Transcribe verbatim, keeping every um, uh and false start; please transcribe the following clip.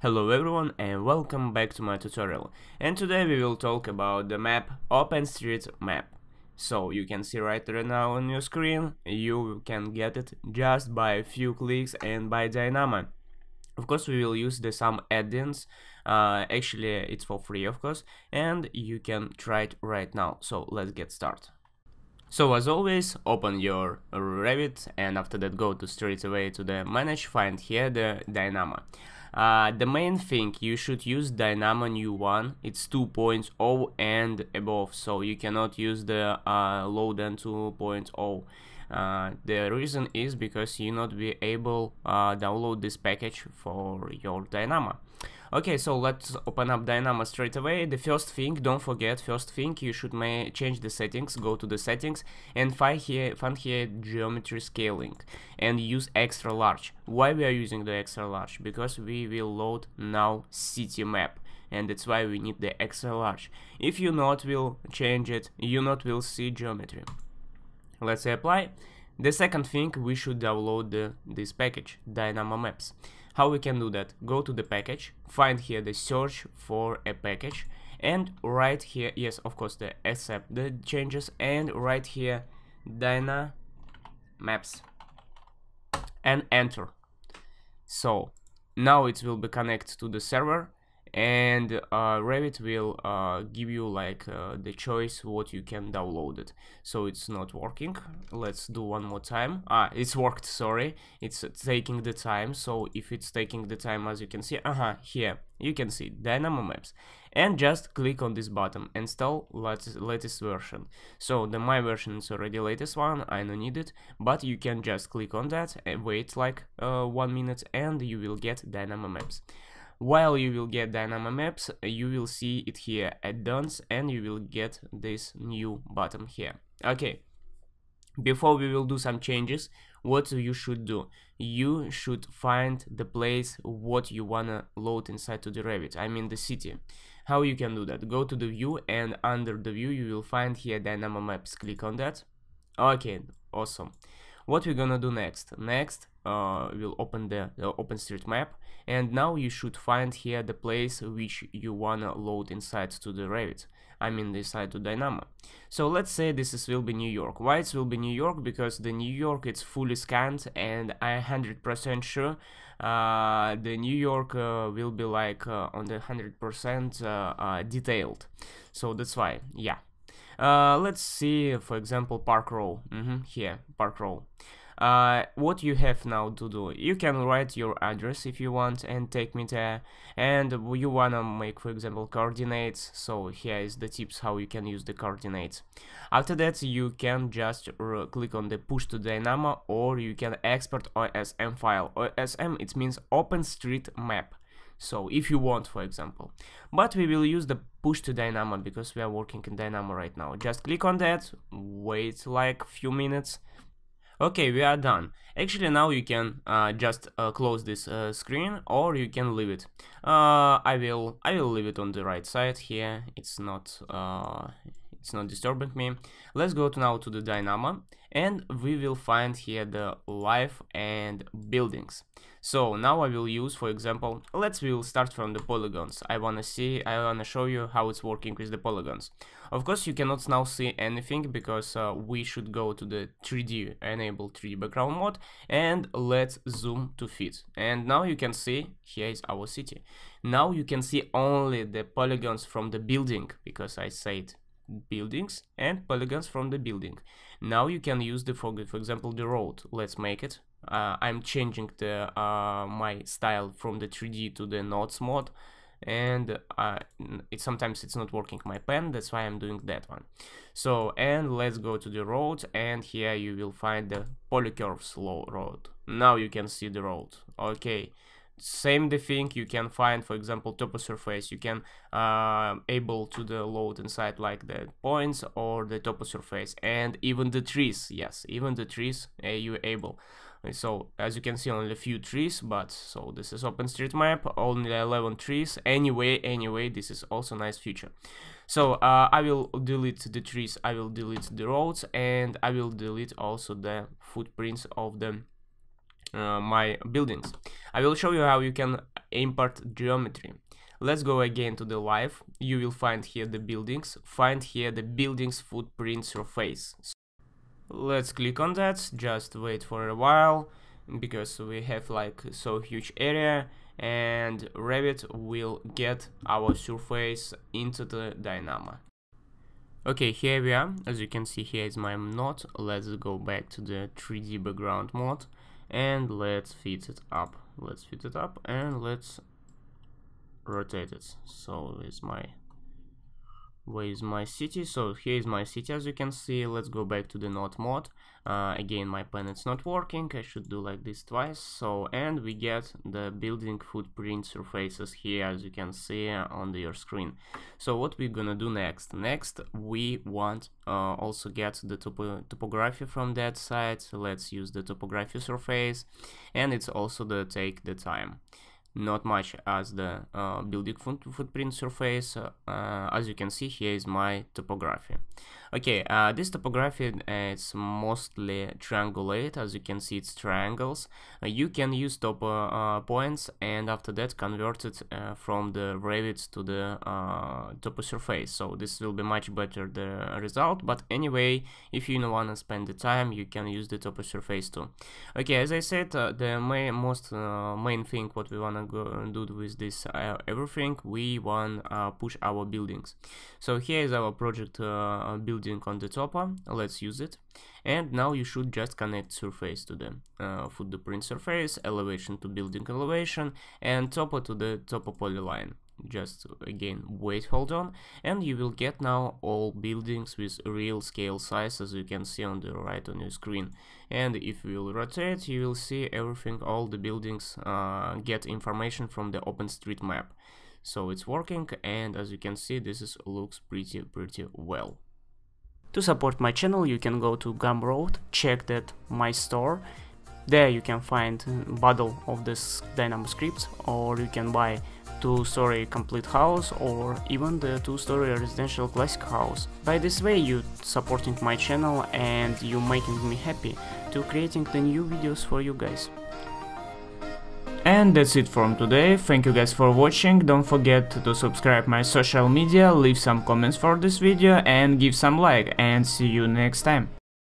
Hello everyone and welcome back to my tutorial, and today we will talk about the map OpenStreetMap. So you can see right there now on your screen, you can get it just by a few clicks and by Dynamo. Of course we will use the some add-ins, uh, actually it's for free of course, and you can try it right now, so let's get started. So as always, open your Revit and after that go to straight away to the manage, find here the Dynamo. Uh, the main thing, you should use Dynamo new one, it's two point oh and above, so you cannot use the uh, low than two point oh. Uh, the reason is because you not be able uh, download this package for your Dynamo. Okay, so let's open up Dynamo straight away. The first thing, don't forget, first thing you should may change the settings, go to the settings and find here, find here geometry scaling and use extra large. Why we are using the extra large? Because we will load now city map, and that's why we need the extra large. If you not will change it, you not will see geometry. Let's say apply. The second thing, we should download the, this package, Dynamo Maps. How we can do that? Go to the package, find here the search for a package, and write here, yes, of course, the accept the changes, and write here Dynamo Maps, and enter. So now it will be connected to the server, and uh, Revit will uh, give you like uh, the choice what you can download it. So it's not working, let's do one more time. Ah, it's worked, sorry, it's taking the time. So if it's taking the time, as you can see, uh-huh, here you can see Dynamo Maps, and just click on this button, install latest, latest version. So the my version is already latest one, I don't need it, but you can just click on that and wait like uh, one minute, and you will get Dynamo Maps. While you will get Dynamo Maps, you will see it here, add-ons, and you will get this new button here. Okay, before we will do some changes, what you should do? You should find the place what you wanna load inside to the Revit, I mean the city. How you can do that? Go to the view, and under the view you will find here Dynamo Maps, click on that. Okay, awesome. What we're gonna do next? Next, uh, we'll open the uh, OpenStreetMap, and now you should find here the place which you wanna load inside to the Revit. I mean, inside to Dynamo. So let's say this is will be New York. Why it will be New York? Because the New York it's fully scanned, and I'm one hundred percent sure uh, the New York uh, will be like uh, on the one hundred percent uh, uh, detailed. So that's why, yeah. Uh, let's see, for example, Park Row, mm-hmm, here, Park Row. Uh, what you have now to do, you can write your address if you want and take me there, and you wanna make, for example, coordinates. So here is the tips how you can use the coordinates. After that you can just click on the push to Dynamo, or you can export O S M file. O S M it means OpenStreetMap. So if you want, for example, but we will use the push to Dynamo because we are working in Dynamo right now. Just click on that, wait like few minutes. Okay, we are done. Actually now you can uh, just uh, close this uh, screen, or you can leave it. uh, I will I will leave it on the right side here, it's not uh, it's not disturbing me. Let's go to now to the Dynamo, and we will find here the life and buildings. So now I will use, for example, let's we'll start from the polygons. I wanna see, I wanna show you how it's working with the polygons. Of course you cannot now see anything because uh, we should go to the three D, enable three D background mode, and let's zoom to fit. And now you can see, here is our city. Now you can see only the polygons from the building, because I said buildings and polygons from the building. Now you can use the for, for example the road. Let's make it. uh, I'm changing the uh, my style from the three D to the nodes mode, and uh, it sometimes it's not working my pen, that's why I'm doing that one. So and let's go to the road, and here you will find the polycurves low road. Now you can see the road. Okay, same the thing, you can find, for example, topo surface. You can uh, able to the load inside like the points or the topo surface, and even the trees. Yes, even the trees uh, you able. So as you can see, only a few trees, but so this is OpenStreetMap, only eleven trees. Anyway, anyway, this is also nice feature. So uh, I will delete the trees, I will delete the roads, and I will delete also the footprints of the Uh, my buildings. I will show you how you can import geometry. Let's go again to the live. You will find here the buildings, find here the buildings footprint surface. Let's click on that, just wait for a while, because we have like so huge area, and Revit will get our surface into the Dynamo. Okay, here we are. As you can see, here is my node. Let's go back to the three D background mode and let's fit it up. Let's fit it up and let's rotate it. So is my where is my city? So here is my city, as you can see. Let's go back to the node mode. Uh, again, my planet's not working. I should do like this twice. So, and we get the building footprint surfaces here, as you can see on the, your screen. So what we're gonna do next? Next, we want uh, also get the topo topography from that side. So let's use the topography surface, and it's also the take the time. Not much as the uh, building foot footprint surface. Uh, as you can see, here is my topography. Okay, uh, this topography uh, it's mostly triangulate. As you can see, it's triangles. Uh, you can use top uh, points and after that convert it uh, from the Revit to the uh, topo surface. So this will be much better the result. But anyway, if you want to spend the time, you can use the topo surface too. Okay, as I said, uh, the main, most uh, main thing what we want to go and do with this uh, everything, we want uh, push our buildings. So here is our project uh, building on the topo. Let's use it, and now you should just connect surface to the uh, footprint surface, elevation to building elevation, and topo to the topo polyline. Just again wait, hold on, and you will get now all buildings with real scale size, as you can see on the right on your screen. And if we will rotate, you will see everything, all the buildings uh, get information from the OpenStreetMap. So it's working, and as you can see, this is looks pretty pretty well. To support my channel, you can go to Gumroad, check that my store. There you can find bundle of this Dynamo scripts, or you can buy two-story complete house or even the two-story residential classic house. By this way you supporting my channel and you making me happy to creating the new videos for you guys. And that's it from today. Thank you guys for watching. Don't forget to subscribe my social media, leave some comments for this video and give some like, and see you next time.